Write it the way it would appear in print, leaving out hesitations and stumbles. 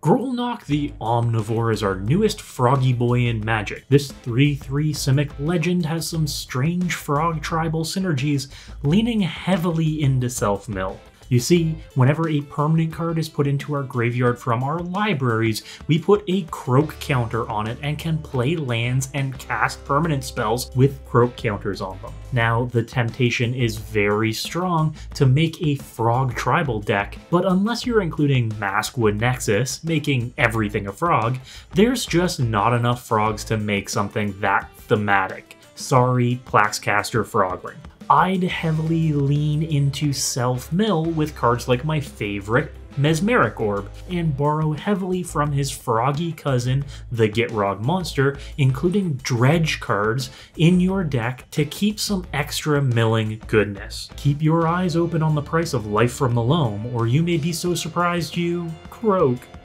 Grolnok the Omnivore is our newest froggy boy in Magic. This 3-3 Simic legend has some strange frog tribal synergies leaning heavily into self-mill. You see, whenever a permanent card is put into our graveyard from our libraries, we put a Croak counter on it and can play lands and cast permanent spells with Croak counters on them. Now, the temptation is very strong to make a frog tribal deck, but unless you're including Maskwood Nexus, making everything a frog, there's just not enough frogs to make something that thematic. Sorry, Plaxcaster Frogring. I'd heavily lean into self-mill with cards like my favorite, Mesmeric Orb, and borrow heavily from his froggy cousin, the Gitrog Monster, including dredge cards in your deck to keep some extra milling goodness. Keep your eyes open on the price of Life from the Loam, or you may be so surprised you croak.